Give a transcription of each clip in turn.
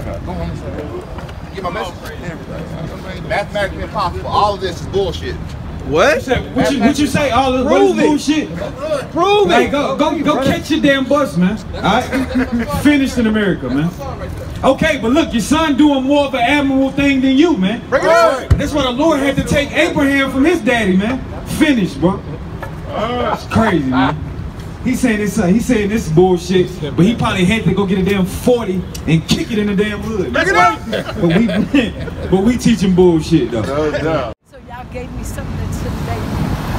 I gotta go on this. Get my message and everything. Mathematically impossible. All of this is bullshit. What? What you say? All this bullshit. Prove it. Like, go catch your damn bus, man. All right. Finished in America, man. Okay, but look, your son doing more of an admirable thing than you, man. Break it up. That's why the Lord had to take Abraham from his daddy, man. Finished, bro. It's crazy, man. He saying this. He saying this bullshit, but he probably had to go get a damn 40 and kick it in the damn hood. Break it up. But we teaching bullshit though. No doubt. Gave me something today.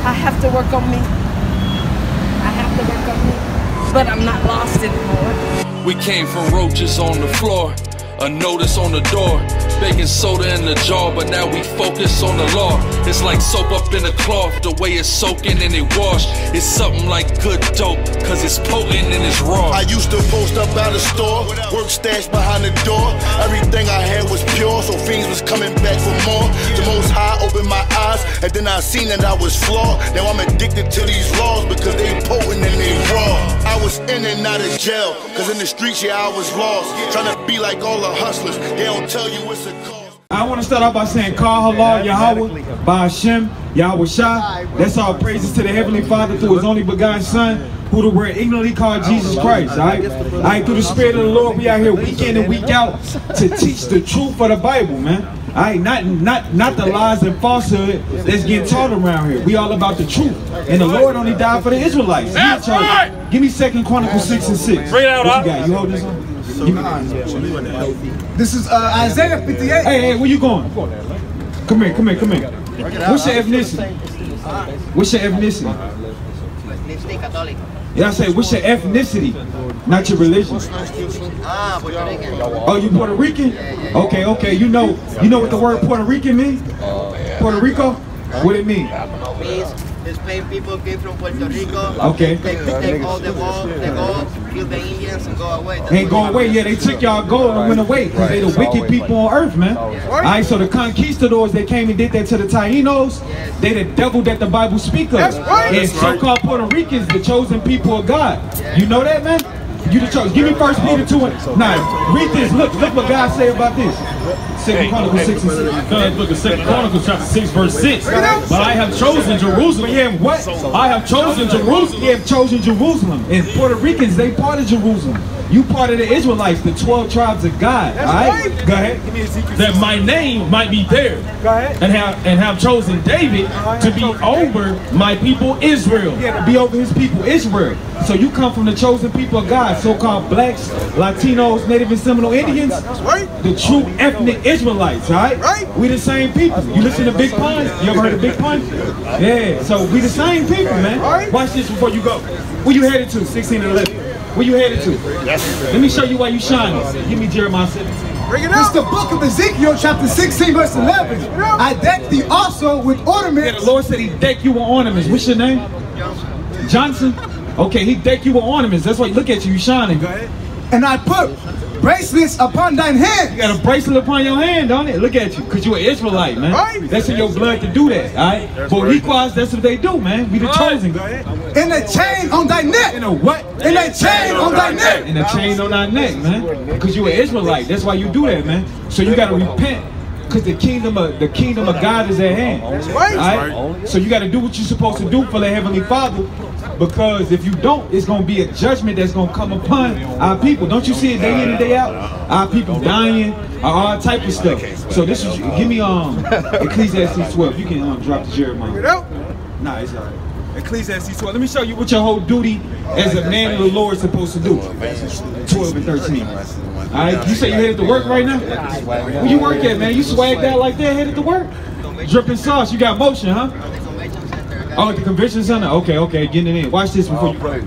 I have to work on me. I have to work on me. But I'm not lost anymore. We came from roaches on the floor, a notice on the door, baking soda in the jar, but now we focus on the law. It's like soap up in a cloth, the way it's soaking and it washed. It's something like good dope, cause it's potent and it's raw. I used to post up out of store, work stashed behind the door. Everything I had was pure, so things was coming back for more. The Most High opened my eyes, and then I seen that I was flawed. Now I'm addicted to these laws, because they potent and they raw. I was in and out of jail, cause in the streets, yeah, I was lost. Trying to be like all the hustlers, they don't tell you what's a cause. I want to start off by saying, Call Halal Yahweh, by Hashem, Yahawashi. That's all praises to the Heavenly Father through His only begotten Son, who the word ignorantly called Jesus Christ, alright? Alright, through the Spirit of the Lord, we out here week in and week out to teach the truth of the Bible, man. Alright, not the lies and falsehood that's getting taught around here. We all about the truth. And the Lord only died for the Israelites. That's right! Give me 2 Chronicles 6 and 6. Bring it out, what you got? You hold this one? This is Isaiah 58. Hey, where you going? Come here. What's your ethnicity? Yeah, I say, what's your ethnicity? Not your religion. Oh, you Puerto Rican? Okay. You know what the word Puerto Rican means? Puerto Rico? What it mean? Spain people came from Puerto Rico. Okay. They all the gold, kill the Indians and go away. They go away. Yeah, they took y'all gold and went away because they the wicked people on earth, man. All right, so the conquistadors, they came and did that to the Tainos. They the devil that the Bible speaks of. And so-called Puerto Ricans, the chosen people of God. You know that, man? You the chosen. Give me 1 Peter 2:9. Now, read this. Look what God say about this. 2 Chronicles 6 verse 6. But I have chosen Jerusalem. Yeah, what? I have chosen Jerusalem. You have chosen Jerusalem. And Puerto Ricans, they part of Jerusalem. You part of the Israelites, the 12 tribes of God. All right? Go ahead. That my name might be there. Go ahead. And have chosen David to be over my people Israel. Yeah, to be over his people Israel. So you come from the chosen people of God, so-called blacks, Latinos, Native and Seminole Indians, the true ethnic Israelites, all right? We the same people. You listen to Big Pun? You ever heard of Big Pun? Yeah, so we the same people, man. Watch this before you go. Where you headed to, 16 and 11? Where you headed to? Let me show you why you shining. Give me Jeremiah 17. It's the book of Ezekiel, chapter 16, verse 11. I decked thee also with ornaments. Yeah, the Lord said he decked you with ornaments. What's your name? Johnson? Okay, he decked you with ornaments. That's why you look at you shining. Go ahead. And I put bracelets upon thine hand. You got a bracelet upon your hand, don't it? Look at you, because you're an Israelite, man. Right? That's in your blood to do that, all right? But Boricuas, that's what they do, man. We the chosen. And a chain on thy neck. And a what? And a chain on thy neck. And a chain on thy neck, man. Because you're an Israelite. That's why you do that, man. So you got to repent. Because the kingdom of God is at hand. All right? So you got to do what you're supposed to do for the Heavenly Father. Because if you don't, it's going to be a judgment that's going to come upon our people. Don't you see it day in and day out? Our people dying, all type of stuff. So this is, give me Ecclesiastes 12. You can drop the Jeremiah. Nah, it's all right. Ecclesiastes 12. Let me show you what your whole duty as a man of the Lord is supposed to do. 12 and 13. All right, you say you headed to work right now? Where you work at, man? You swagged out like that, headed to work? Dripping sauce, you got motion, huh? Oh, at the convention center? Okay, getting it in. Watch this before you pray.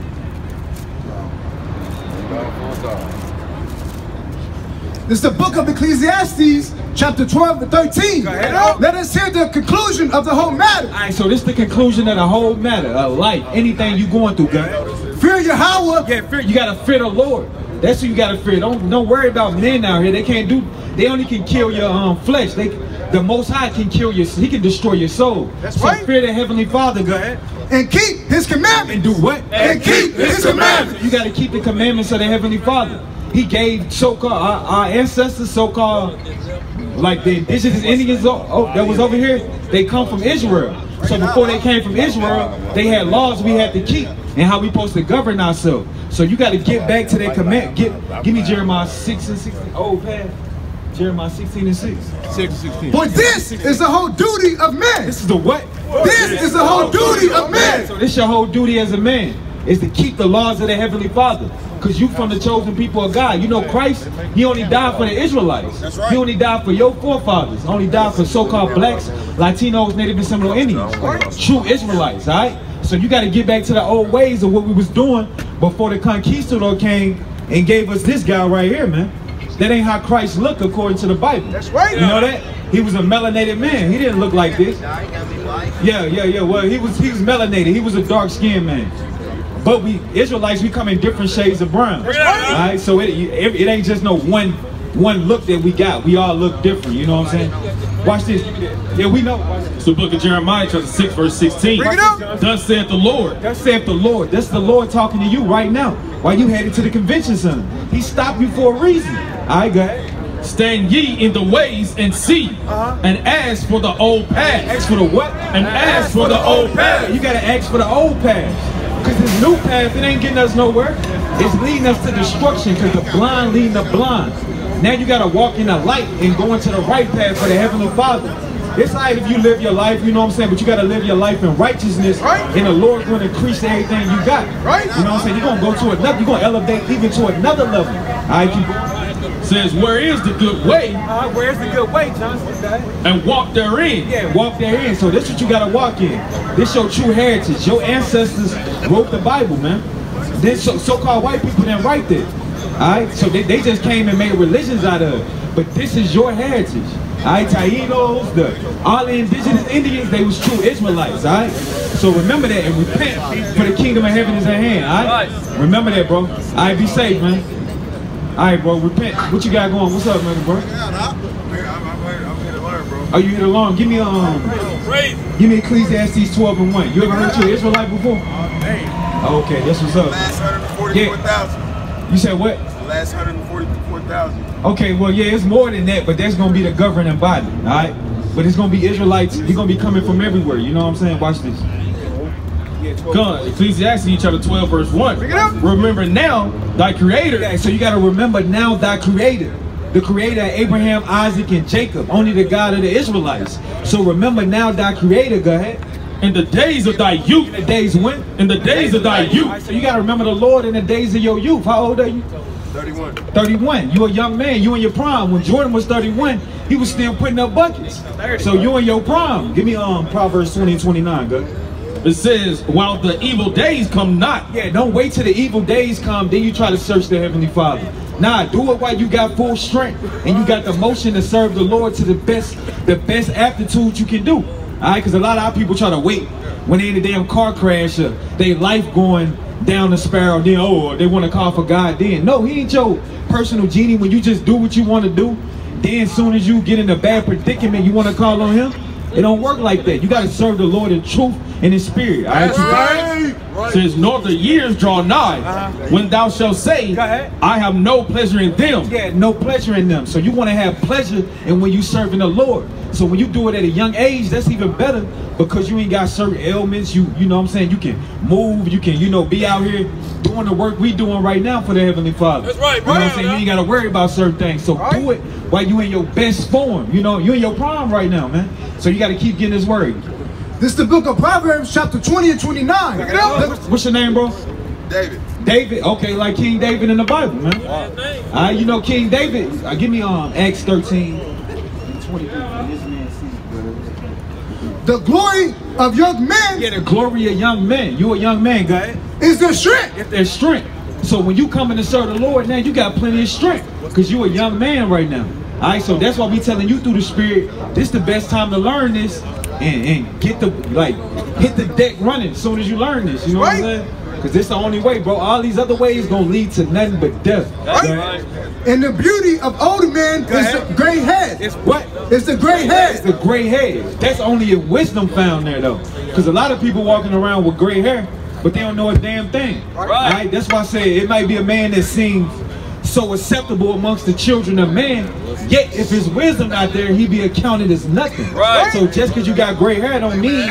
This is the book of Ecclesiastes, chapter 12 to 13. Let us hear the conclusion of the whole matter. All right, so this is the conclusion of the whole matter of life, anything you going through, God. Fear Yahweh. Yeah, fear. You got to fear the Lord. That's who you got to fear. Don't worry about men out here. They can't do, they only can kill your flesh. The Most High can kill your, he can destroy your soul. That's right. So fear the Heavenly Father, go ahead. And keep his commandments. And do what? And keep his commandments. You got to keep the commandments of the Heavenly Father. He gave so-called our ancestors, so-called like the indigenous Indians that was over here, they come from Israel. So before they came from Israel, they had laws we had to keep and how we supposed to govern ourselves. So you got to get back to that command. Give me Jeremiah 6:16. Old path. Jeremiah 16:6. 6:16. But this is the whole duty of man. This is the what? This is the whole duty of man. So this your whole duty as a man is to keep the laws of the Heavenly Father. Because you from the chosen people of God. You know Christ, he only died for the Israelites. He only died for your forefathers. He only died for so-called blacks, Latinos, Native and Seminole Indians. True Israelites, all right? So you got to get back to the old ways of what we was doing before the conquistador came and gave us this guy right here, man. That ain't how Christ looked according to the Bible. That's right. You know that? He was a melanated man. He didn't look like this. Yeah. Well, he was melanated. He was a dark-skinned man. But we Israelites, we come in different shades of brown. Right? So it ain't just no one look that we got. We all look different. You know what I'm saying? Watch this. Yeah, we know. So the book of Jeremiah, chapter 6, verse 16. Bring it up. Thus saith the Lord. Thus saith the Lord. That's the Lord talking to you right now. While you headed to the convention center. He stopped you for a reason. I got it. Stand ye in the ways and see, and ask for the old past. Ask for the what? And ask for the old past. You gotta ask for the old past. Because this new path, it ain't getting us nowhere. It's leading us to destruction because the blind leading the blind. Now you got to walk in the light and go into the right path for the Heavenly Father. It's all right if you live your life, you know what I'm saying, but you got to live your life in righteousness and the Lord's going to increase everything you got. You know what I'm saying? You're going to go to another, you're going to elevate even to another level. All right, keep going. Says, where is the good way? Where's the good way, Johnson? And walk therein. Yeah, walk therein. So this is what you gotta walk in. This your true heritage. Your ancestors wrote the Bible, man. Then so-called white people didn't write that. Alright? So they just came and made religions out of it. But this is your heritage. Alright, Tainos, all the indigenous Indians, they was true Israelites, alright? So remember that and repent, for the kingdom of heaven is at hand, alright? Remember that, bro. Alright, be safe, man. Alright, bro, repent. What you got going? What's up, man, bro? I'm here to learn, bro. Oh, you here to learn? Give me give me Ecclesiastes 12:1. You ever heard your Israelite before? Okay, that's what's up. Last 144,000. You said what? Last 144,000. Okay, well, yeah, it's more than that, but that's gonna be the governing body, alright? But it's gonna be Israelites. You're gonna be coming from everywhere. You know what I'm saying? Watch this. Ecclesiastes chapter 12 verse 1. Remember now thy creator. Okay, so you got to remember now thy creator. The creator of Abraham, Isaac, and Jacob. Only the God of the Israelites. So remember now thy creator. Go ahead. In the days of thy youth. In the days when? In the days of thy youth. Right, so you got to remember the Lord in the days of your youth. How old are you? 31. 31. You a young man. You in your prime. When Jordan was 31, he was still putting up buckets. So you in your prime. Give me Proverbs 20:29. Go ahead. It says, while the evil days come not. Yeah, don't wait till the evil days come, then you try to search the Heavenly Father. Nah, do it while you got full strength and you got the motion to serve the Lord to the best aptitude you can do. Alright, because a lot of our people try to wait when they in a damn car crash or their life going down the spiral, then oh, they want to call for God then. No, he ain't your personal genie. When you just do what you want to do, then as soon as you get in a bad predicament, you want to call on him. It don't work like that. You got to serve the Lord in truth and in spirit. All right? Right. Says, nor the years draw nigh when thou shalt say, I have no pleasure in them. Yeah, no pleasure in them. So you want to have pleasure in when you serving the Lord. So when you do it at a young age, that's even better because you ain't got certain ailments. You know what I'm saying? You can move. You can, you know, be out here doing the work we doing right now for the Heavenly Father. That's right. You know what I'm saying? You ain't got to worry about certain things. So do it while you in your best form. You know, you in your prime right now, man. So you got to keep getting this word. This is the book of Proverbs, chapter 20:29. What's your name, bro? David. David. Okay, like King David in the Bible, man. You know King David. Give me Acts 13:23. The glory of young men. Yeah, the glory of young men. You a young man, guy. Is their strength. It's their strength. So when you coming to serve the Lord now, you got plenty of strength because you a young man right now. All right, so that's why we telling you through the Spirit. This is the best time to learn this and get the hit the deck running as soon as you learn this. You know what I'm saying? Because this the only way, bro. All these other ways gonna lead to nothing but death. And the beauty of older men is the gray head. It's what? It's the gray head. It's the gray head. That's only a wisdom found there though, because a lot of people walking around with gray hair, but they don't know a damn thing. All right, that's why I say it might be a man that sings so acceptable amongst the children of man, yet if his wisdom not there, he be accounted as nothing. Right. So just because you got gray hair don't mean,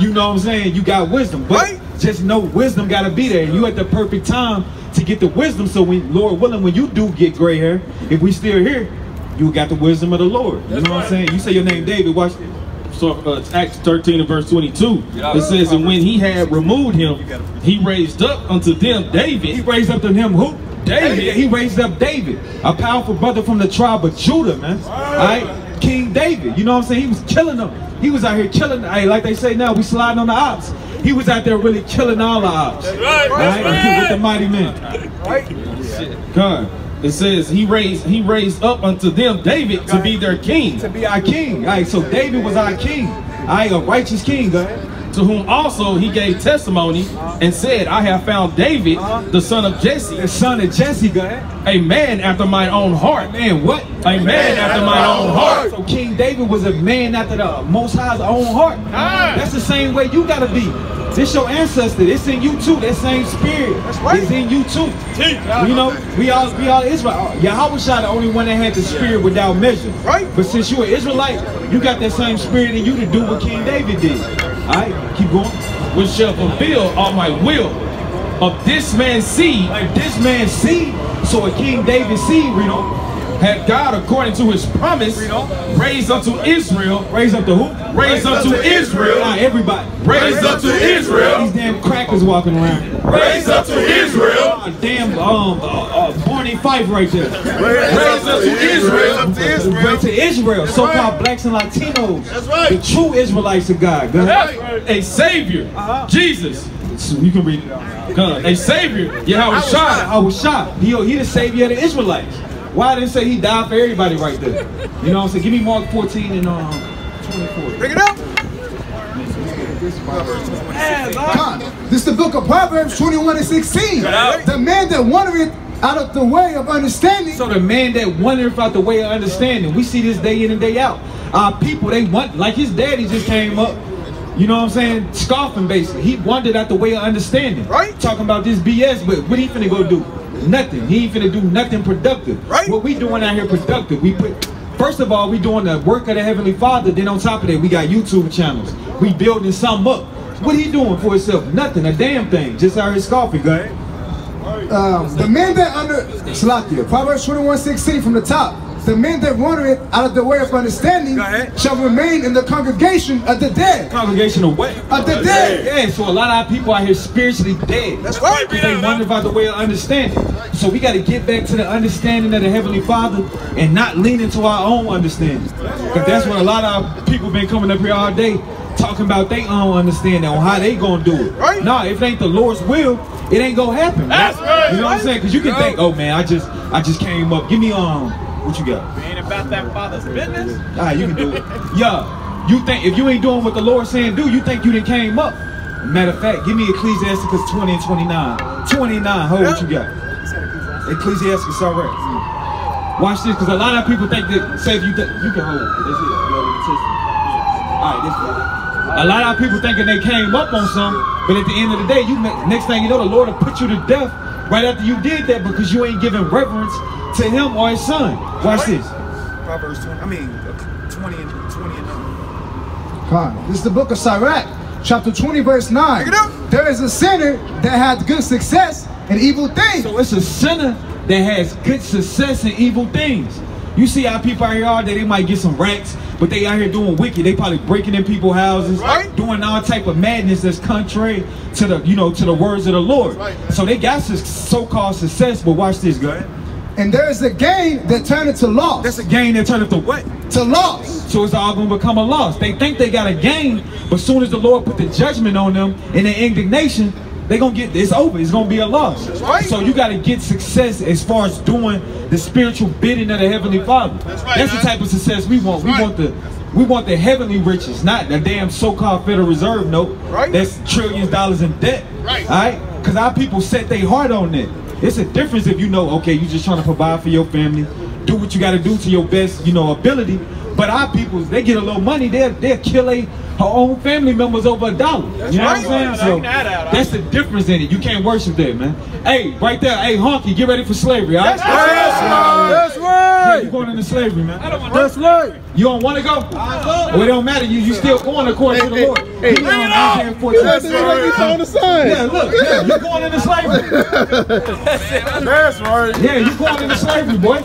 you know what I'm saying, you got wisdom. But right. Just know wisdom got to be there. And you at the perfect time to get the wisdom. So when, Lord willing, when you do get gray hair, if we still here, you got the wisdom of the Lord. You know what I'm saying? You say your name David, watch this. So Acts 13 and verse 22, it says, and when he had removed him, he raised up unto them David. He raised up to him who? David. He raised up David, a powerful brother from the tribe of Judah, man. All right? King David. You know what I'm saying? He was killing them. He was out here killing them. Like they say now, we sliding on the ops. He was out there really killing all the ops. Right? Right. With the mighty men. Right? God. It says he raised up unto them David to be their king. To be our king. All right, so David was our king. I a righteous king. Go ahead. To whom also he gave testimony and said, I have found David, the son of Jesse. The son of Jesse, go ahead. A man after my own heart. Man, what? A man after my own heart. So King David was a man after the Most High's own heart. That's the same way you gotta be. It's your ancestor. It's in you too. That same spirit. That's right. It's in you too. You know, we all Israel. Yahawashi the only one that had the spirit without measure. Right. But since you're an Israelite, you got that same spirit in you to do what King David did. All right, keep going. Which shall fulfill all my will of this man's seed. Like this man's seed. So a King David seed, you know, had God, according to his promise, raised unto Israel. Raised up to who? Raised up to Israel. Everybody. Raised up to Israel. These damn crackers walking around. Raised up to Israel. Damn Barney Fife right there. Raised up to Israel. Raised to Israel. So-called blacks and Latinos. That's right. The true Israelites of God. A Savior, Jesus. So you can read it out. A Savior, Yahawashi. He the Savior of the Israelites. Why didn't say he died for everybody right there? You know what I'm saying? Give me Mark 14 and 24. Bring it up. God, this is the book of Proverbs 21 and 16. The man that wandereth out of the way of understanding. So the man that wandereth out the way of understanding. We see this day in and day out. Our people, they want, like his daddy just came up. You know what I'm saying? Scoffing, basically. He wandered out the way of understanding. Right? Talking about this BS, but what he finna go do? Nothing. He ain't finna do nothing productive. Right? What we doing out here productive? We put, first of all, we doing the work of the Heavenly Father. Then on top of that, we got YouTube channels. We building something up. What he doing for himself? Nothing. A damn thing. Just out here scoffing. Go ahead. The men that under Slakia, Proverbs 21:16 from the top. The men that wandereth out of the way of understanding shall remain in the congregation of the dead. Congregation of what? Of the dead. Yeah, so a lot of people out here spiritually dead. That's right. They wander by the way of understanding. So we got to get back to the understanding of the Heavenly Father and not lean into our own understanding. Because that's what a lot of people been coming up here all day talking about their own understanding on how they going to do it. Right. Nah, if it ain't the Lord's will, it ain't going to happen. That's right. You know what I'm saying? Because you can think, oh man, I just came up. Give me, what you got? It ain't about that Father's business. You can do it. Yeah, you think if you ain't doing what the Lord saying do, you think you done came up. Matter of fact, give me Ecclesiastes 20 and 29. 29, hold what you got? Ecclesiastes, all right. Watch this, because a lot of people think that, say if you think, you can hold it. That's it. All right, this is it. A lot of people thinking they came up on something, but at the end of the day, you next thing you know, the Lord will put you to death right after you did that because you ain't giving reverence to him or his son. Watch this. Proverbs 20, I mean 20 and 29. This is the book of Sirach, chapter 20, verse 9. There is a sinner that had good success and evil things. So it's a sinner that has good success and evil things. You see how people out here all day, they might get some racks, but they out here doing wicked. They probably breaking in people's houses, doing all type of madness that's contrary to the, you know, to the words of the Lord. So they got so-called success, but watch this, go ahead. And there is a gain that turneth to loss. That's a gain that turneth to what? To loss. So it's all going to become a loss. They think they got a gain, but soon as the Lord put the judgment on them and the indignation, they're going to get, it's over. It's going to be a loss. That's right. So you got to get success as far as doing the spiritual bidding of the Heavenly Father. That's right. That's the type of success we want. We want the heavenly riches, not the damn so-called Federal Reserve note. Right. That's trillions of dollars in debt. Right. All right? Because our people set their heart on it. It's a difference if you know, okay, you just trying to provide for your family, do what you got to do to your best, you know, ability. But our people, they get a little money, they'll kill her own family members over $1. You know what I'm saying? So that's the difference in it. You can't worship that, man. Hey, right there, hey, honky, get ready for slavery, all right? That's right. Yeah, you're going into slavery, man. That's right. You don't want to go? Well, it don't matter. You still going according to the Lord. Hey, yeah, look, yeah, you're going into slavery. That's right. Yeah, you're going into slavery, boy.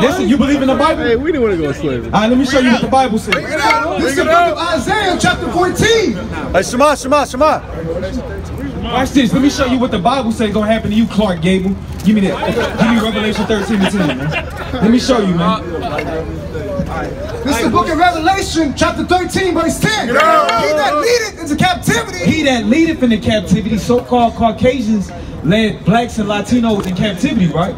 Listen, you believe in the Bible? Hey, we didn't want to go to slavery. All right, let me show you what the Bible says. This is the book of Isaiah, chapter 14. Hey, Shema, Shema, Shema. Watch this. Let me show you what the Bible says gonna happen to you, Clark Gable. Give me that. Give me Revelation 13:10, man. Let me show you, man. This is the book of Revelation, chapter 13, verse 10. He that leadeth into captivity. He that leadeth into captivity. So-called Caucasians led blacks and Latinos in captivity, right?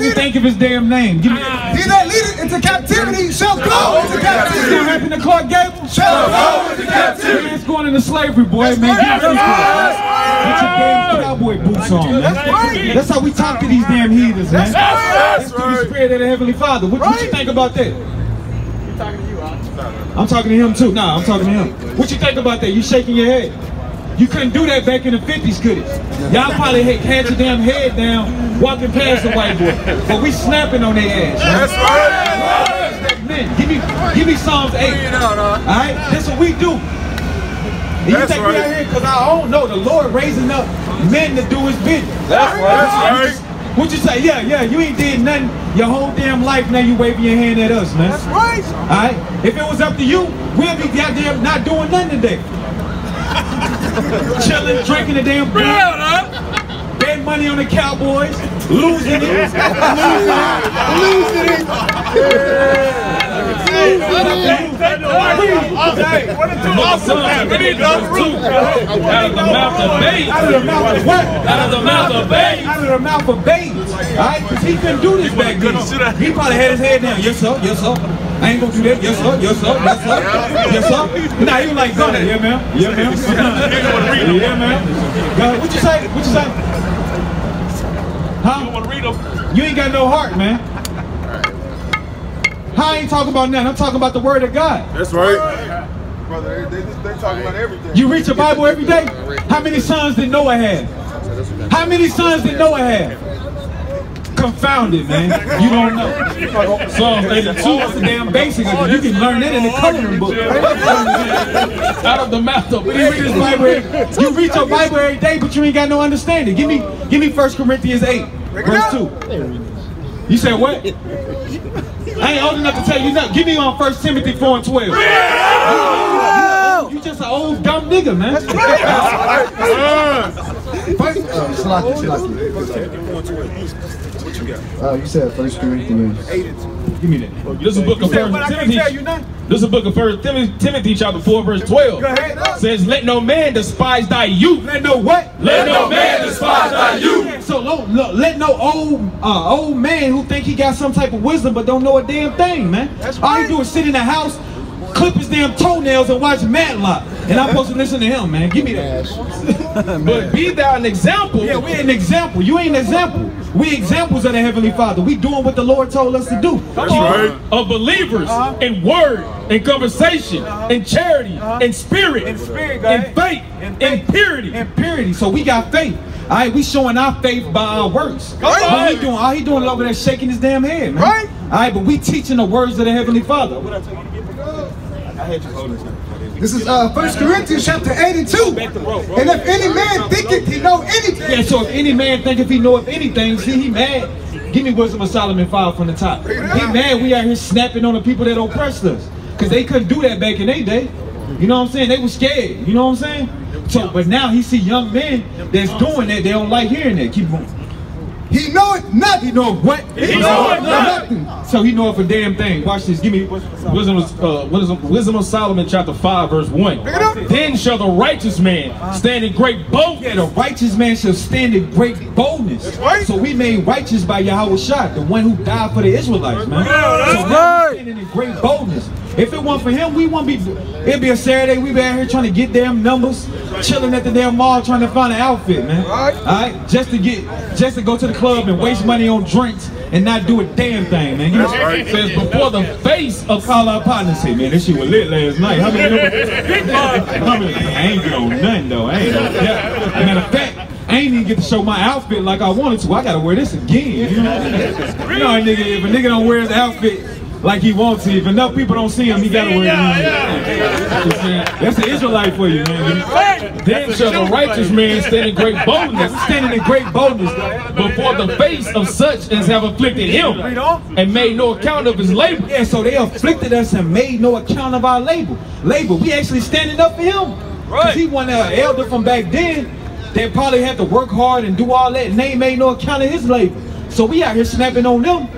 Even think of his damn name. Give me he that leadeth into captivity shall go into captivity. What happened to Clark Gable? Shall go into captivity. Man's going into slavery, boy, man. Get your damn cowboy boots on, man. That's how we talk to these damn heathens, man. That's through the spirit of the Heavenly Father. What you think about that? I'm talking to him too. Nah, I'm talking to him. What you think about that? You shaking your head. You couldn't do that back in the 50s, could it? Y'all probably had your damn head down walking past the white boy. But we snapping on their ass. That's right. Amen. Give me Psalms 8. Alright? That's what we do. And you think we out here because I don't know the Lord raising up men to do his business. That's right. What you say? Yeah, yeah, you ain't did nothing your whole damn life, now you waving your hand at us, man. That's right. Alright? If it was up to you, we'll be goddamn not doing nothing today. Chilling, drinking the damn beer, bet money on the Cowboys, losing it, Out of the mouth of babes. Alright, because he couldn't do this back then. He probably had his head down. Yes, sir. Yes, sir. I ain't gonna do that. Yes, sir. Yes, sir. Yes, sir. Yes, sir. Nah, you like that. Yeah, man. Yeah, man. Yeah, man. God, what you say? What you say? Huh? You don't want to read them. You ain't got no heart, man. I ain't talking about nothing. I'm talking about the Word of God. That's right. Brother, they talking about everything. You read your Bible every day? How many sons did Noah have? How many sons did Noah have? Confounded, man. You don't know. Psalms 82, that's the damn basic. You can learn that in the coloring book. Out of the mouth of babes. You read your Bible every day, but you ain't got no understanding. Give me 1 Corinthians 8, verse 2. You said what? I ain't old enough to tell you nothing. Give me on 1 Timothy 4:12. You just an old dumb nigga, man. That's right. You said 1 Corinthians. Give me that. This is a book of 1 Timothy. This is a book of 1 Timothy, chapter 4, verse 12. Says, "Let no man despise thy youth." Let no what? Let no man despise thy youth. So let no old man who think he got some type of wisdom but don't know a damn thing, man. All he do is sit in the house, clip his damn toenails and watch Matlock. And I'm supposed to listen to him, man. Give me that. But be thou an example. Yeah, we're an example. You ain't an example. We examples of the Heavenly Father. We doing what the Lord told us to do. Of believers in word, in conversation, in charity, in spirit, in faith, in purity. So we got faith. All right, we showing our faith by our works. All he doing, is over there shaking his damn head, man. Right. All right, but we teaching the words of the Heavenly Father. What I tell you? This is 1 Corinthians chapter 8 and 2. And if any man thinketh he know anything. Yeah, so if any man thinketh he knoweth anything, see, he mad. Give me Wisdom of Solomon 5 from the top. He mad we out here snapping on the people that oppressed us. Because they couldn't do that back in their day. You know what I'm saying? They were scared. You know what I'm saying? So, but now he see young men that's doing that. They don't like hearing that. Keep going. He knoweth not. He knoweth what? He knoweth nothing. So he knoweth a damn thing. Watch this. Give me Wisdom of Solomon chapter 5 verse 1. Then shall the righteous man stand in great boldness. Yeah, the righteous man shall stand in great boldness. Right. So we made righteous by Yahawashi, the one who died for the Israelites, man. So now we're standing in great boldness. If it weren't for him, we wouldn't be, it'd be a Saturday, we'd be out here trying to get damn numbers, chilling at the damn mall trying to find an outfit, man. Alright? Just to go to the club and waste money on drinks and not do a damn thing, man. You know, says before the face of all our partners here, man, this shit was lit last night. How many I ain't get on nothing though. I ain't on that. As a matter of fact, I ain't even get to show my outfit like I wanted to. I gotta wear this again. You know what I mean? You know, if a nigga don't wear his outfit like he wants to, if enough people don't see him, he gotta wear it. That's the Israelite for you, man. Then shall the righteous man stand in great boldness, before the face of such as have afflicted him, and made no account of his labor. Yeah, so they afflicted us and made no account of our labor. We actually standing up for him. Right. He wasn't an elder from back then. They probably had to work hard and do all that, and they made no account of his labor. So we out here snapping on them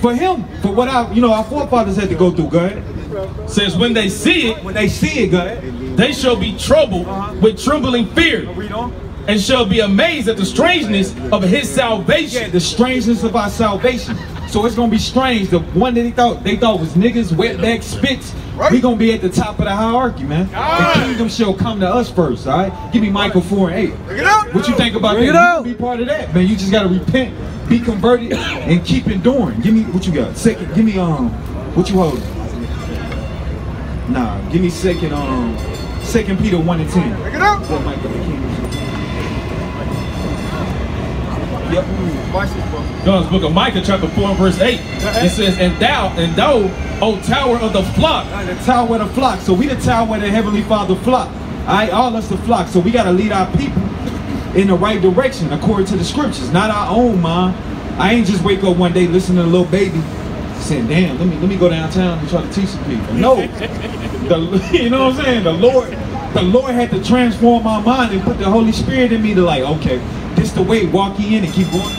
for him, for what our, you know, our forefathers had to go through, God. Says when they see it, God, they shall be troubled with trembling fear, and shall be amazed at the strangeness of his salvation. Yeah, the strangeness of our salvation. So it's gonna be strange. The one that they thought was niggas, wetback spits. We gonna be at the top of the hierarchy, man. The kingdom shall come to us first, all right? Give me Michael 4:8. What you think about that? You be part of that, man. You just gotta repent, be converted, and keep enduring. Give me what you got. Second, give me what you hold. Nah, give me second, 2 Peter 1:10. Pick it up. For Michael the King. Yep. God's book of Micah, chapter 4 and verse 8. It says, and thou, O tower of the flock. The tower of the flock. So we the tower of the Heavenly Father flock. Alright, all us the flock. So we gotta lead our people in the right direction according to the scriptures, not our own mind. I ain't just wake up one day listening to a little baby saying, damn, let me go downtown and try to teach some people. No. You know what I'm saying? The Lord had to transform my mind and put the Holy Spirit in me to like, okay, this the way, walk ye in and keep going.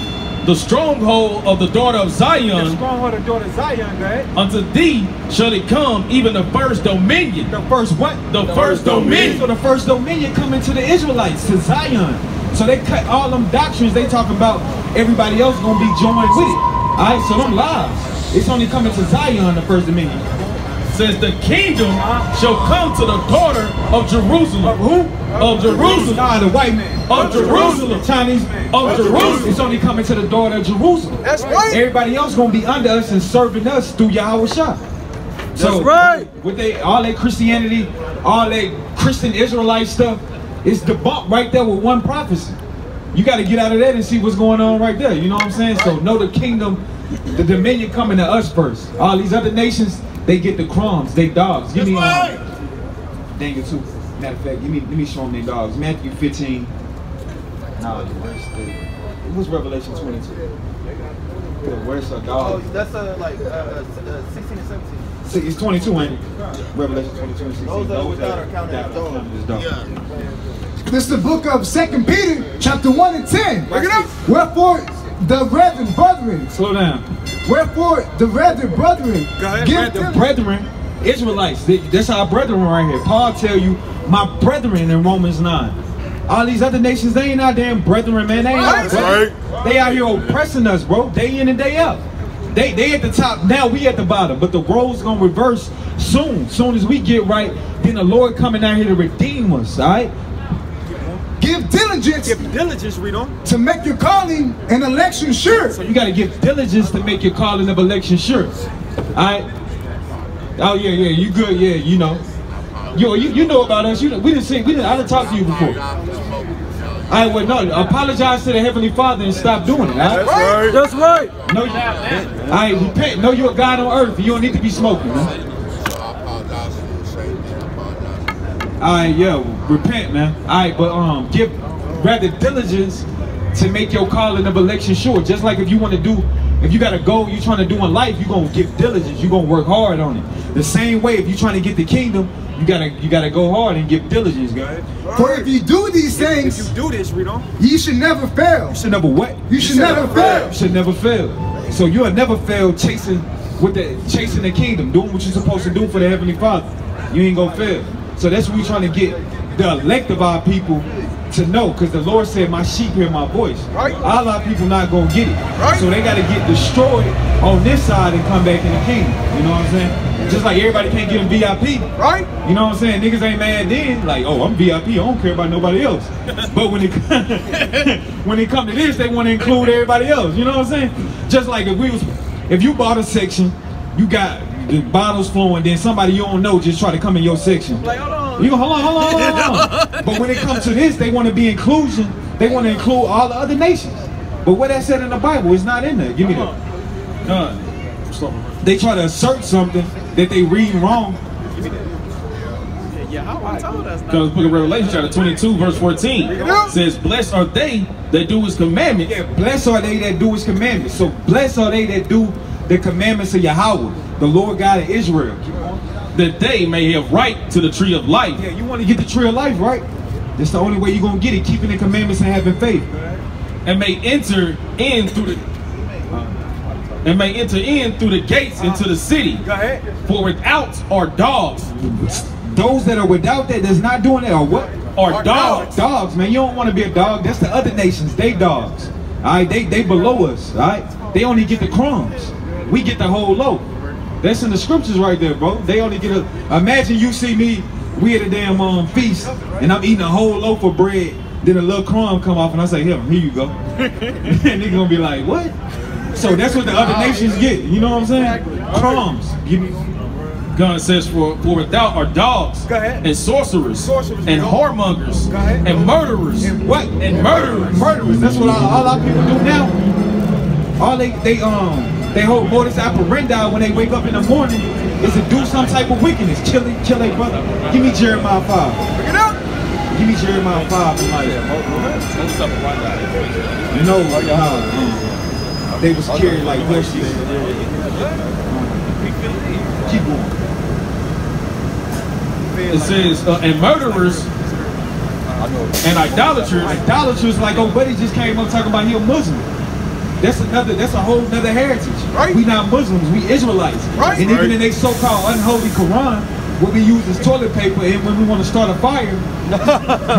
The stronghold of the daughter of Zion, right? Unto thee shall it come, even the first dominion. The first what? The first dominion. So the first dominion coming to the Israelites, to Zion. So they cut all them doctrines they talking about, everybody else gonna be joined with it. Alright, so them lies. It's only coming to Zion, the first dominion. Says the kingdom shall come to the daughter of Jerusalem. Of who? Of Jerusalem. Nah, the white man. Of Jerusalem. The Chinese man. Of Jerusalem. It's only coming to the daughter of Jerusalem. That's right. Everybody else gonna be under us and serving us through Yahawashi. So that's right. With all that Christianity, all that Christian Israelite stuff, it's debunked right there with one prophecy. You gotta get out of that and see what's going on right there. You know what I'm saying? So know the kingdom, the dominion coming to us first. All these other nations, they get the crumbs, they dogs. Give me Daniel 2. Matter of fact, let me show them their dogs. Matthew 15. No, the worst thing. It was Revelation 22. The worst of dogs. Oh, that's like 16 and 17. See, it's 22, ain't it? Revelation 22 and 16. Those without are counted as dogs. Yeah. This is the book of 2 Peter, chapter 1 and 10. Look it up. Wherefore, the reverend brethren. Slow down. Wherefore the reverend brethren. Give the brethren. Israelites. That's our brethren right here. Paul tell you, my brethren in Romans 9. All these other nations, they ain't our damn brethren, man. They ain't our brethren. They out here oppressing us, bro. Day in and day out. They at the top, now we at the bottom. But the road's gonna reverse soon. Soon as we get right, then the Lord coming out here to redeem us, alright? Give diligence, read on. To make your calling and election sure. So you gotta give diligence to make your calling of election sure. Alright? Oh yeah, you good, yeah, you know. Yo, you know about us. You know, I didn't talk to you before. Alright, well no, apologize to the Heavenly Father and stop doing it, alright? That's right. No, alright, repent. Know you're a God on earth. You don't need to be smoking, man. Alright, yeah, repent, man. Alright, but give rather diligence to make your calling of election sure. Just like if you got a goal you're trying to do in life, you're gonna give diligence, you're gonna work hard on it. The same way if you're trying to get the kingdom, you gotta go hard and give diligence, guys. For if you do these things, you should never fail. You should never what? You should never fail. You should never fail. So you'll never fail chasing the kingdom, doing what you're supposed to do for the Heavenly Father. You ain't gonna fail. So that's what we're trying to get the elect of our people to know, because the Lord said, my sheep hear my voice. Right. A lot of people not going to get it. Right. So they got to get destroyed on this side and come back in the kingdom. You know what I'm saying? Yeah. Just like everybody can't get in VIP. Right. You know what I'm saying? Niggas ain't mad then. Like, oh, I'm VIP. I don't care about nobody else. But when it, when it come to this, they want to include everybody else. You know what I'm saying? Just like if you bought a section, you got the bottles flowing, then somebody you don't know just try to come in your section. Like, hold on. You go, hold on. But when it comes to this, they want to be inclusion. They want to include all the other nations. But what that said in the Bible is not in there. Give me that. They try to assert something that they read wrong. Give me that. Yeah, told us. Because the book of Revelation, chapter 22, verse 14, says, blessed are they that do his commandments. Yeah, blessed are they that do his commandments. So blessed are they that do the commandments of Yahweh, the Lord God of Israel, that they may have right to the tree of life. Yeah, you want to get the tree of life, right? That's the only way you're going to get it, keeping the commandments and having faith. And may enter in through the gates into the city. Go ahead. For without are dogs. Those that are without that, that's not doing that, are what? Are dogs. Dogs, man. You don't want to be a dog. That's the other nations. They dogs. All right, they below us. All right, they only get the crumbs. We get the whole loaf. That's in the scriptures right there, bro. They only get a... Imagine you see me, we at a damn feast, and I'm eating a whole loaf of bread, then a little crumb come off, and I say, here you go. And they're going to be like, what? So that's what the other nations get. You know what I'm saying? Crumbs. Give me... God says, for without are dogs, and sorcerers, and whoremongers, and murderers. And what? And murderers. Murderers. That's what all our people do now. All they whole modus operandi when they wake up in the morning is to do some type of wickedness. Kill their brother. Give me Jeremiah 5. Pick it up. Give me Jeremiah 5. You know how they was carried like horses. Keep going. It says, and murderers and idolaters. Idolaters, like old buddy just came up talking about he a Muslim. That's another. That's a whole nother heritage. Right. We not Muslims. We Israelites. Right. And even in their so-called unholy Quran, what we use is toilet paper. And when we want to start a fire, you know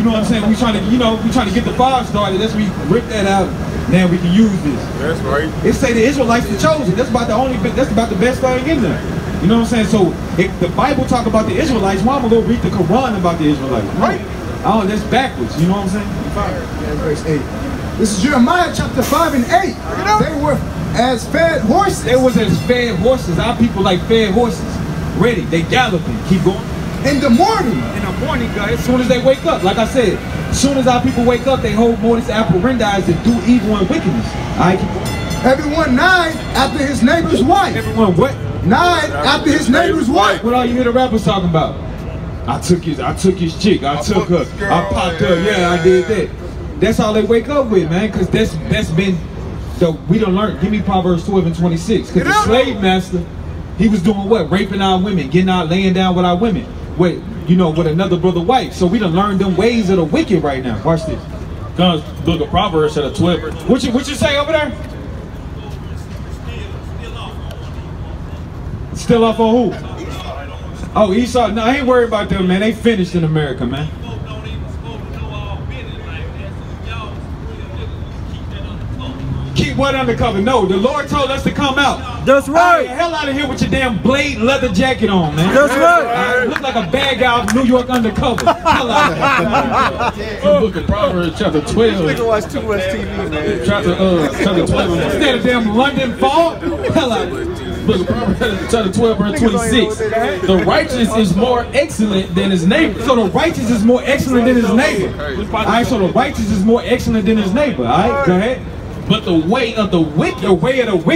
what I'm saying? We trying to, we trying to get the fire started. That's we rip that out. Now we can use this. That's right. It say the Israelites the chosen. That's about the only. That's about the best thing in there. You know what I'm saying? So if the Bible talk about the Israelites, why am I gonna read the Quran about the Israelites? Right. Oh, that's backwards. You know what I'm saying? Verse 8. This is Jeremiah chapter 5 and 8. They were as fed horses. They was as fed horses. Our people like fed horses. Ready. They galloping. Keep going. In the morning. In the morning, guys. As soon as they wake up. Like I said, as soon as our people wake up, they hold modus operandi to do evil and wickedness. All right, keep going. Everyone nigh after his neighbor's wife. Everyone what? Nigh after his neighbor's wife. What all you hear the rappers talking about? I took his chick. I took her. I popped her. Yeah, I did that. That's all they wake up with, man, because that's been, we done learned. Give me Proverbs 12 and 26. Because the slave master, he was doing what? Raping our women, getting out, laying down with our women. With another brother's wife. So we done learned them ways of the wicked right now. Watch this. God's book of Proverbs at a 12. What you say over there? Still off on who? Oh, Esau. No, I ain't worried about them, man. They finished in America, man. What undercover? No, the Lord told us to come out. That's right. Get the hell out of here with your damn blade leather jacket on, man. That's right. I look like a bad guy of New York undercover. Hell out of here. Book of Proverbs, chapter 12. This nigga watch too much TV, man. Chapter 12. Instead of damn London fall. Hell out of here. Book of Proverbs, chapter 12, verse 26. The righteous is more excellent than his neighbor. So the righteous is more excellent than his neighbor. All right. So the righteous is more excellent than his neighbor. All right. Go ahead. But the way of the wicked,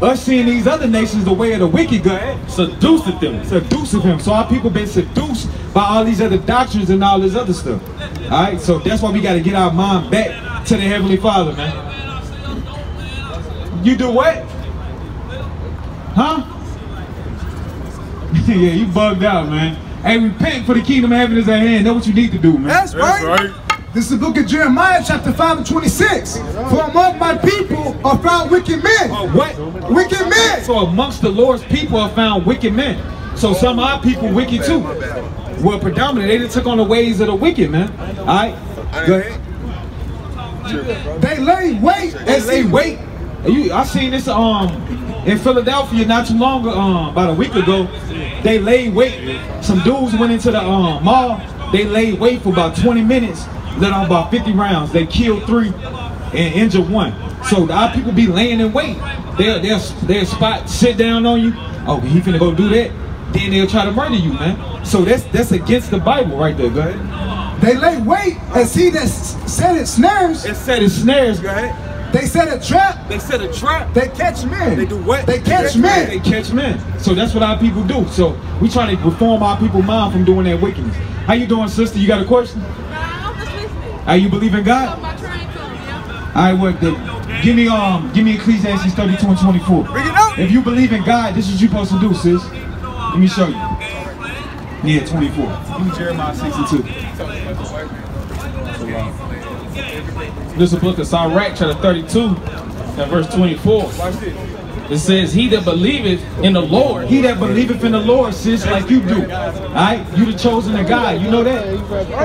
us seeing these other nations, the way of the wicked, seduceth them. Seduceth him. So our people been seduced by all these other doctrines and all this other stuff. All right, so that's why we got to get our mind back to the Heavenly Father, man. You do what? Huh? Yeah, you bugged out, man. Hey, repent for the kingdom of heaven is at hand. That's what you need to do, man. That's right. This is the book of Jeremiah, chapter 5 and 26. For among my people are found wicked men. What? Wicked men. So amongst the Lord's people are found wicked men. So some of our people wicked too. Well, predominantly, they took on the ways of the wicked, man. All right? Go ahead. They lay weight. They say weight. I seen this in Philadelphia not too long ago, about a week ago. They laid wait. Some dudes went into the mall. They laid wait for about 20 minutes. Let on about 50 rounds. They killed 3 and injured 1. So our people be laying in wait. They'll spot, sit down on you. Oh, he finna go do that. Then they'll try to murder you, man. So that's against the Bible right there. Go ahead. They lay wait and see that set it snares. It set it snares. Go ahead. They set a trap. They set a trap. They catch men. They do what? They catch men. They catch men. So that's what our people do. So we trying to reform our people's mind from doing that wickedness. How you doing, sister? You got a question? Nah, I'm just listening. Are you believing God? My train coming, yeah. All right, well, give me Ecclesiastes 32 and 24. Bring it up. If you believe in God, this is what you supposed to do, sis. Let me show you. Yeah, 24. Give me Jeremiah 62. This is the book of Sirach, chapter 32, and verse 24. It says, he that believeth in the Lord. He that believeth in the Lord, sis, like you do. Alright? You the chosen of God. You know that?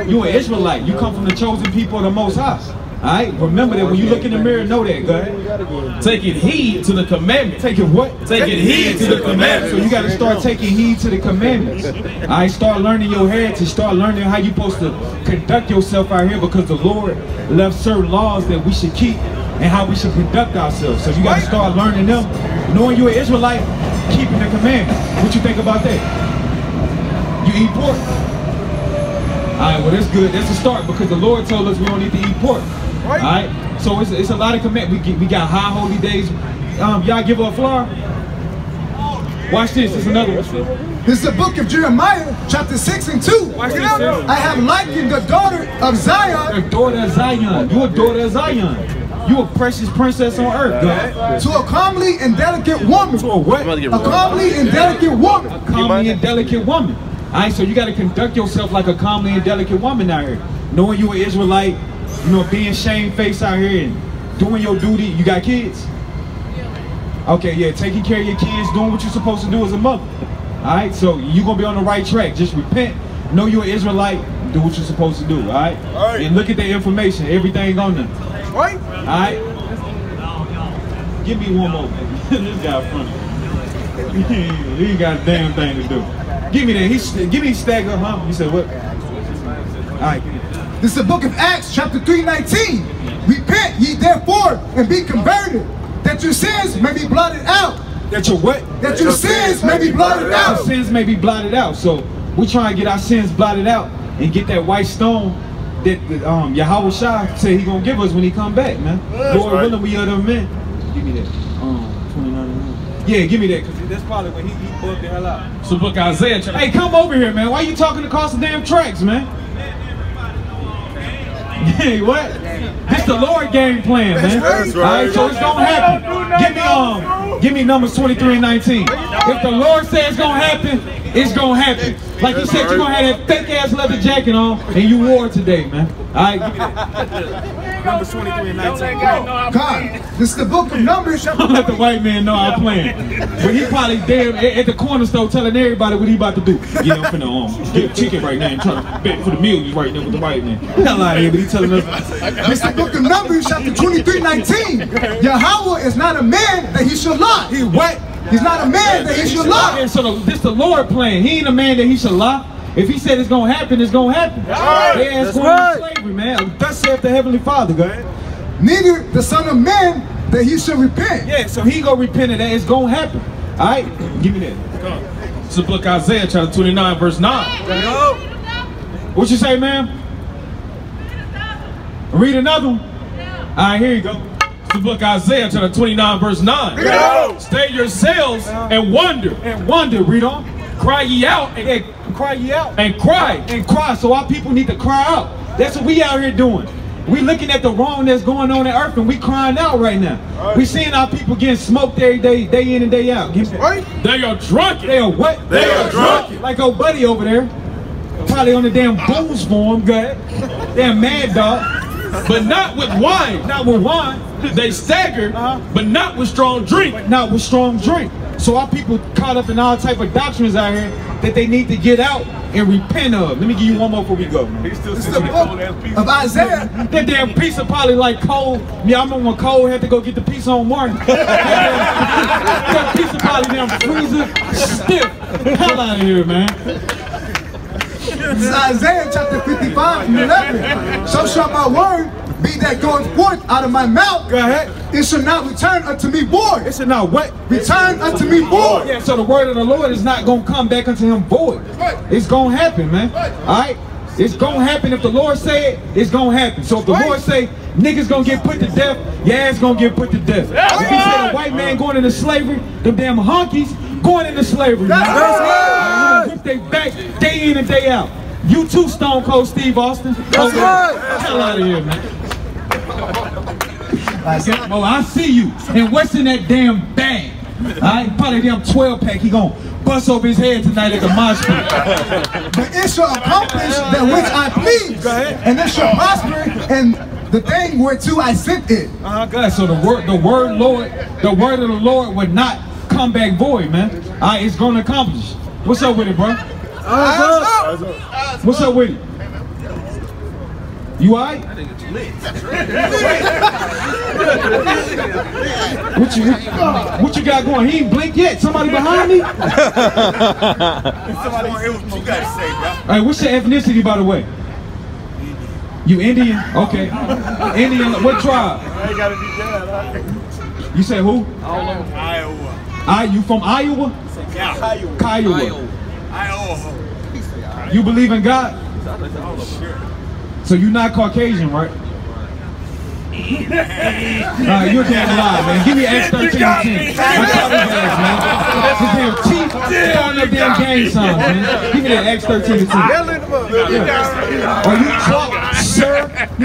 You an Israelite. You come from the chosen people of the Most High. Alright? Remember that when you look in the mirror, know that, God. Taking heed to the commandment. Taking what? Taking heed to the commandments. So you got to start taking heed to the commandments. Alright? Start learning your heritage. Start learning how you're supposed to conduct yourself out here, because the Lord left certain laws that we should keep and how we should conduct ourselves. So you got to start learning them, knowing you're an Israelite, keeping the commandments. What you think about that? You eat pork? Alright, well that's good. That's a start, because the Lord told us we don't need to eat pork. Alright? So it's a lot of commandments. We got high holy days. Y'all give her a flower? Watch this, it's another one. This is the book of Jeremiah, chapter 6 and 2. Watch this. I have likened the daughter of Zion. The daughter of Zion. You're a daughter of Zion. You a precious princess on earth, God. To a comely and delicate woman. To a what? A comely and delicate woman. A comely and delicate woman. Alright, so you got to conduct yourself like a comely and delicate woman out here. Knowing you an Israelite, you know, being shamefaced out here and doing your duty. You got kids? Okay, yeah, taking care of your kids, doing what you're supposed to do as a mother. Alright, so you're going to be on the right track. Just repent, know you're an Israelite, do what you're supposed to do, alright? Right. And look at the information, everything on them. Right? Alright? Give me one more, man. This guy funny. He got a damn thing to do. Give me that, give me stagger, huh? You said what? Alright. This is the book of Acts, chapter 3:19. Repent ye therefore, and be converted, that your sins may be blotted out. That your what? That your sins may be blotted out. Our sins may be blotted out. So we try and get our sins blotted out and get that white stone that Yahawashi said he gonna give us when he come back, man. Lord willing, we other men. Give me that. 29. Yeah, give me that. Cause that's probably when he bugged the hell out. So book Isaiah. Hey, come over here, man. Why you talking across the damn tracks, man? Hey, what? This the Lord game plan, man. That's right. Alright, so it's gonna happen. Give me Numbers 23 and 19. If the Lord says it's gonna happen, it's gonna happen. Like you said, you're gonna have that thick ass leather jacket on, and you wore it today, man. Alright, give me that. Numbers 23 and 19. God, this is the book of Numbers. Don't let the white man know I'm playing. But he probably damn at the corner store telling everybody what he about to do. Yeah, I'm finna get chicken right now and trying to bet for the millions right now with the white man. Hell out of here, but he telling us. This is the book of Numbers, chapter 23:19. Yahweh is not a man that he should lie. He what? He's not a man that he should lie. So this the Lord playing. He ain't a man that he should lie. If he said it's gonna happen, it's gonna happen. Right. They asked for slavery, man. Thus saith the Heavenly Father, go ahead. Neither the Son of Man that he should repent. Yeah, so he gonna repent of that. It's gonna happen. Alright? Give me that. Come on. It's the book of Isaiah, chapter 29, verse 9. What you say, ma'am? Read another one. Yeah. Alright, here you go. It's the book Isaiah, chapter 29, verse 9. Yeah. Stay yourselves and wonder. And wonder, read on. Cry ye out and cry ye out. And cry. And cry. So our people need to cry out. That's what we out here doing. We looking at the wrong that's going on in earth and we crying out right now. Right. We seeing our people getting smoked every day, day in and day out. Right. They are drunken. They are what? They are drunken. Like old buddy over there. Probably on the damn booze form, God. Damn mad dog. But not with wine. Not with wine. They stagger, but not with strong drink. Not with strong drink. So our people caught up in all type of doctrines out here that they need to get out and repent of. Let me give you one more before we go. It's the book of Isaiah. That damn pizza probably like Cole. Yeah, I remember when Cole had to go get the pizza on Martin. That pizza probably damn freezer stiff. The hell out of here, man. This is Isaiah chapter 55 and 11. So shall my word be that goeth forth out of my mouth. Go ahead. It shall not return unto me void. It shall not what? Return unto me void. Yeah, so the word of the Lord is not going to come back unto him void. Right. It's going to happen, man. Right. All right? It's going to happen. If the Lord say it, it's going to happen. So if the Lord say, niggas going to get put to death, your ass going to get put to death. That's if he said a white man going into slavery, them damn honkies going into slavery. They back day in and day out. You too, Stone Cold Steve Austin. That's right. Hell out of here, man. Well, I see you. And what's in that damn bag? Alright, probably damn 12-pack. He gonna bust over his head tonight at the mosh pit. But it shall accomplish that which I please, and it shall prosper and the thing whereto I sent it. God. So the word of the Lord would not come back void, man. Alright, it's gonna accomplish. What's up with it, bro? What's up with it? You alright? What you got going? He ain't blink yet. Somebody behind me? Alright, what's your ethnicity, by the way? You Indian? Okay. Indian, what tribe? I ain't gotta be dead. You say who? Iowa. You from Iowa? Kiowa. You believe in God? So you're not Caucasian, right? Alright, you're damn lie, man. Give me X13 10. That's his damn chief starting up damn gang sign, man. Give me that X13 10. Are you Clark,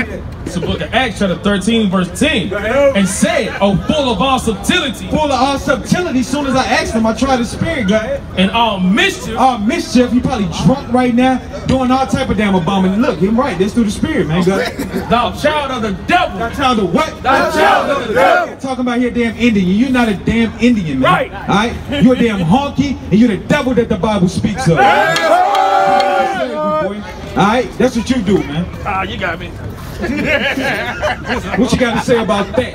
sir? The book of Acts chapter 13 verse 10 and said, "Oh, full of all subtlety." Full of all subtlety. As soon as I asked him, I tried to spirit guy. And all mischief. All mischief. You probably drunk right now, doing all type of damn abomination. Look, him right. That's through the spirit, man. Thou child of the devil. Thou child of what? Thou child of the devil. Talking about here, damn Indian. You're not a damn Indian, man. Right. All right. You're a damn honky, and you're the devil that the Bible speaks of. All right. That's what you do, man. Ah, you got me. What you got to say about that?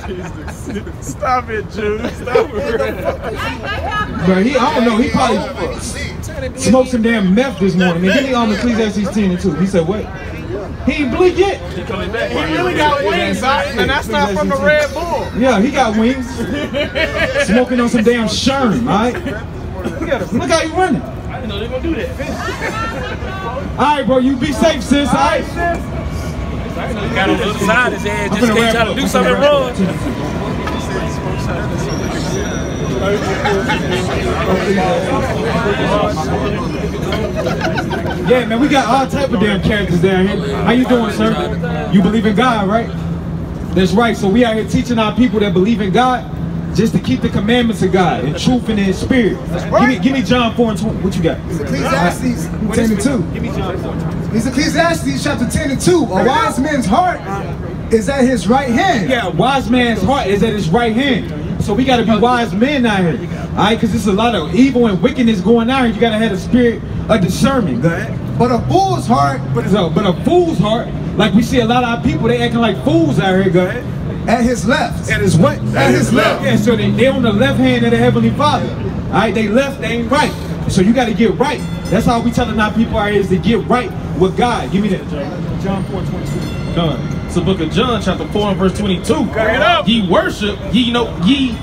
Stop it, Jude. Stop it. Bro, I don't know. He probably smoked some damn meth this morning. Man, give me on the Ecclesiastes 10 and 2. He said, wait. He ain't bleak yet. He really got wings, and that's not from the Red Bull. Yeah, he got wings. Smoking on some damn Sherm, all right? Look how he running. I didn't know they were going to do that. All right, bro. You be safe, sis. All right, sis. He got on the other side of his head, just in case y'all do something wrong. Yeah, man, we got all type of damn characters down here. How you doing, sir? You believe in God, right? That's right. So we out here teaching our people that believe in God just to keep the commandments of God and truth and in spirit. Give me John 4 and 20. What you got? It's Ecclesiastes 10 and 2. Give me John 4 and 20. It's Ecclesiastes chapter 10 and 2. A wise man's heart is at his right hand. Yeah, a wise man's heart is at his right hand. So we got to be wise men out here. All right, because there's a lot of evil and wickedness going on here. You got to have a spirit of discernment. Go ahead. But a fool's heart. But a fool's heart, like we see a lot of our people, they acting like fools out here. Go ahead. At his left. At his what? At his left. Yeah, so they on the left hand of the Heavenly Father. All right, they left, they ain't right. So you got to get right. That's how we telling our people out here is to get right with God. Give me that, John. John 4:22. Done. It's the book of John, chapter 4 and verse 22. Ye worship, ye know, ye,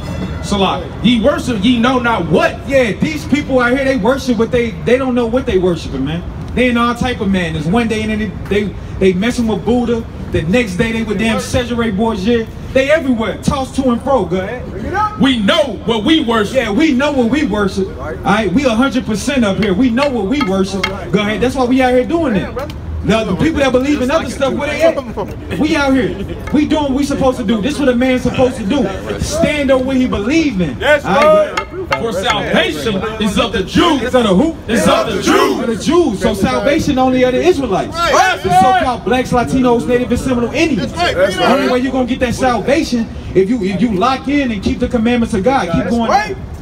Salah. Ye worship, ye know not what. Yeah, these people out here, they worship, but they don't know what they worshiping, man. They in all type of madness. One day and they messing with Buddha. The next day they were damn Cesare Borgia. They everywhere, tossed to and fro. Go ahead. We know what we worship. Yeah, we know what we worship. All right, we 100% up here. We know what we worship. Go ahead. That's why we out here doing it. The people that believe in other stuff, where they at? We out here. We doing what we supposed to do. This is what a man's supposed to do. Stand on what he believes in. That's right. For salvation is of the Jews. It's of the who? It's of the Jews. Of the Jews. So salvation only of the Israelites. Right. The so-called blacks, Latinos, Native, and Seminole Indians. That's the only way you're gonna get that salvation if you lock in and keep the commandments of God. Keep going.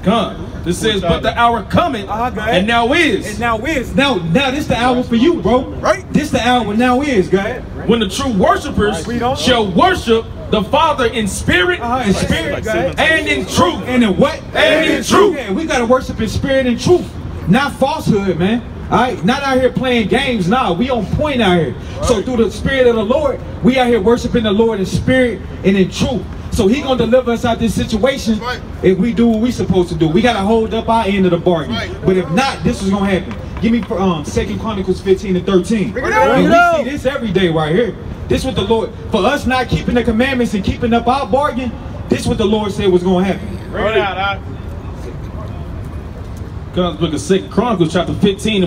Come. It says, but the hour coming, and now is. And now is. Now this the hour for you, bro. Right? This the hour now is, God. When the true worshipers shall worship the Father in spirit, and in truth. And in what? And in truth. Yeah, we got to worship in spirit and truth. Not falsehood, man. All right, not out here playing games. Nah, we on point out here. Right. So through the spirit of the Lord, we out here worshiping the Lord in spirit and in truth. So he gonna deliver us out of this situation if we do what we supposed to do. We gotta hold up our end of the bargain. But if not, this is gonna happen. Give me 2 Chronicles 15:13. We see this every day right here. This what the Lord, for us not keeping the commandments and keeping up our bargain, this what the Lord said was gonna happen. Bring it out, Book of 2 Chronicles 15:13.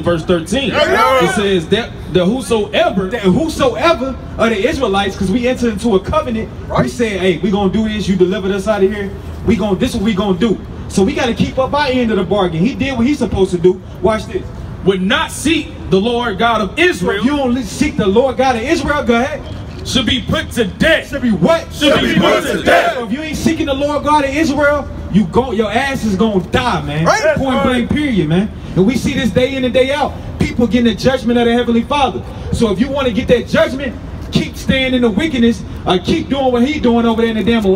It says that whosoever of the Israelites, because we entered into a covenant, we said, hey, we gonna do this. You delivered us out of here. We gonna, this is what we gonna do. So we gotta keep up our end of the bargain. He did what he's supposed to do. Watch this. Would not seek the Lord God of Israel. You only seek the Lord God of Israel. Go ahead. Should be put to death. Should be what? Should be put to death. If you ain't seeking the Lord God of Israel, you go, your ass is gonna die, man. Right? Point blank, period, man. And we see this day in and day out. People getting the judgment of the Heavenly Father. So if you want to get that judgment, keep staying in the wickedness, keep doing what he doing over there in the damn the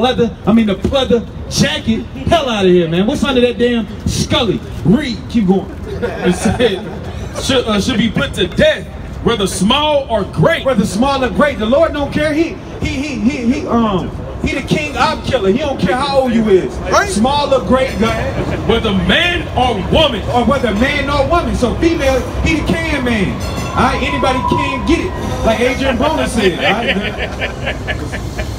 pleather jacket. Hell out of here, man. What's under that damn Scully? Read, keep going. It said, should be put to death, whether small or great. Whether small or great, the Lord don't care. He the king of killer. He don't care how old you is. Right? Small or great, God. Whether man or woman. Or whether man or woman. So female, he the can man. Alright, anybody can get it. Like Adrian Broner said.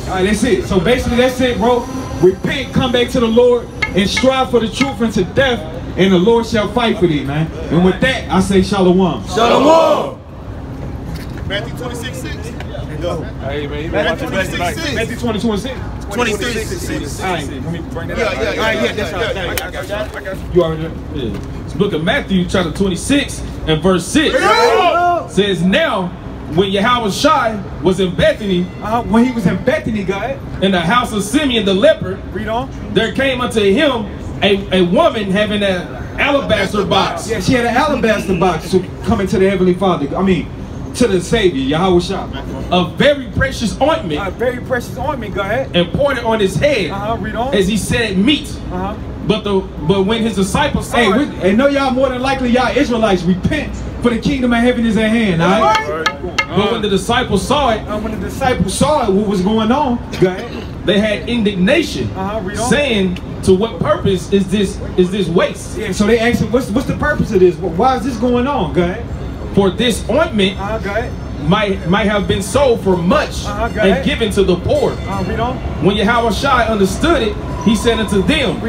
Alright, that's it. So basically that's it, bro. Repent, come back to the Lord, and strive for the truth unto death, and the Lord shall fight for thee, man. And with that, I say shalom. Shalom. Matthew 26:6. Yo. Hey, man, Matthew 26:6. All right, let me bring that up. I got you. You already there? Yeah. It's book of Matthew, chapter 26:6. Yeah. Says, now, when Yahawashi was in Bethany, when he was in Bethany, God, in the house of Simeon the leper, read on. There came unto him a woman having an alabaster box. Yeah, she had an alabaster box to come into the Heavenly Father. I mean, to the Savior, Yahawashi, a very precious ointment. A very precious ointment, go ahead. And poured it on his head, read on. As he said, meat. But when his disciples saw it, and know y'all more than likely, y'all Israelites, repent, for the kingdom of heaven is at hand, all right? But when the disciples saw it, what was going on, go ahead, they had indignation, saying, to what purpose is this waste? Yeah, so they asked him, what's the purpose of this? Why is this going on, go ahead? For this ointment might have been sold for much and given to the poor. When Yahawashi understood it, he said unto them,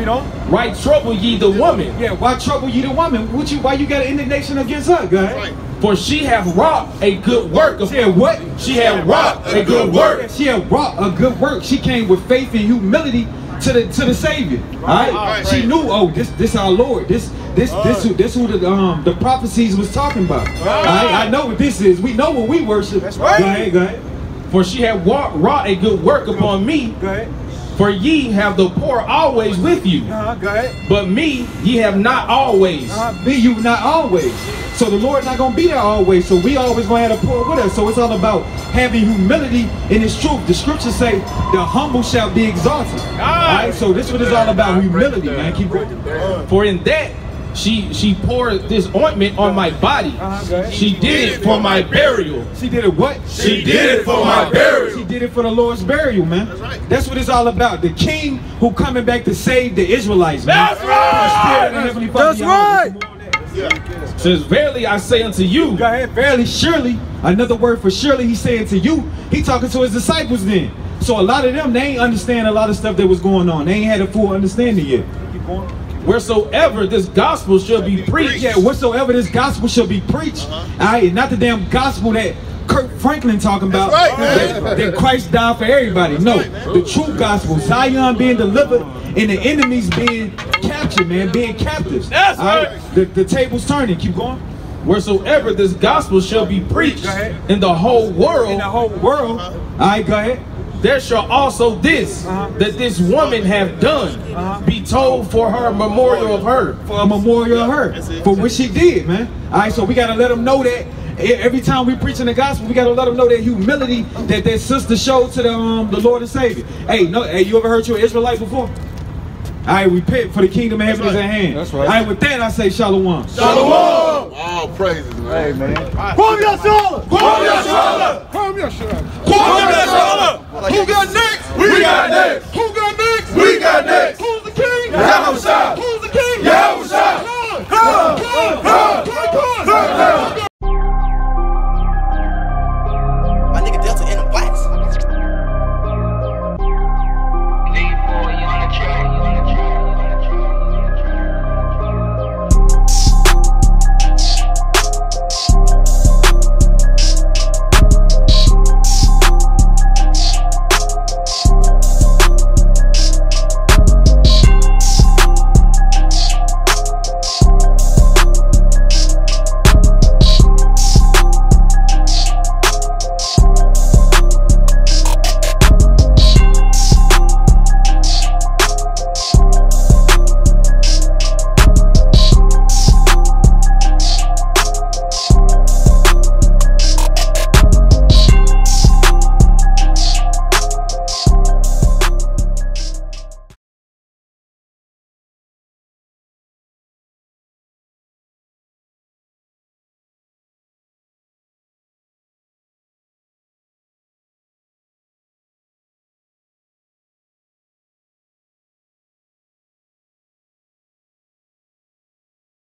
why trouble ye the woman? Yeah, why trouble ye the woman? Why you got an indignation against her, guys? Right. For she hath wrought a good work. She had what? She had wrought a good work. She had wrought a good work. She came with faith and humility to the Savior. All right? She knew, oh, this our Lord. This who the prophecies was talking about. I know what this is. We know what we worship. That's right. Go ahead. For she had wrought a good work upon me. Go ahead. For ye have the poor always with you. Go ahead. But me ye have not always. Me you not always. So the Lord's not gonna be there always. So we always gonna have the poor with us. So it's all about having humility in His truth. The scriptures say, "The humble shall be exalted." All right. So this one is all about humility, man. Keep going. For in that, she poured this ointment on my body. She did it for my burial. She did it what? She did it for my burial. She did it for the Lord's burial, man. That's right. That's what it's all about. The King who coming back to save the Israelites, man. That's right. That's right. Yeah. Says, verily I say unto you. Go ahead. Verily, surely. Another word for surely, he saying to you. He talking to his disciples then. So a lot of them, they ain't understand a lot of stuff that was going on. They ain't had a full understanding yet. Keep going. Wheresoever this gospel shall be preached. Yeah, wheresoever this gospel shall be preached. Alright, not the damn gospel that Kirk Franklin talking about. That Christ died for everybody. No, the true gospel. Zion being delivered and the enemies being captured, man, being captives. That's right. The table's turning. Keep going. Wheresoever this gospel shall be preached in the whole world. Alright, go ahead. there shall also this that this woman have done be told for her memorial of her. For a memorial of her. For what she did, man. All right, so we got to let them know that. Every time we preaching the gospel, we gotta let them know that humility that their sister showed to the Lord and Savior. Hey, no, hey, you ever heard your Israelite before? I repent for the kingdom of heaven is at hand. That's right. With that, I say shalom. Shalom. All praises, man. Hey, man. Form your shoulder. Form your shoulder. Form your shoulder. Form your shoulder. Who got next? We got next. Who got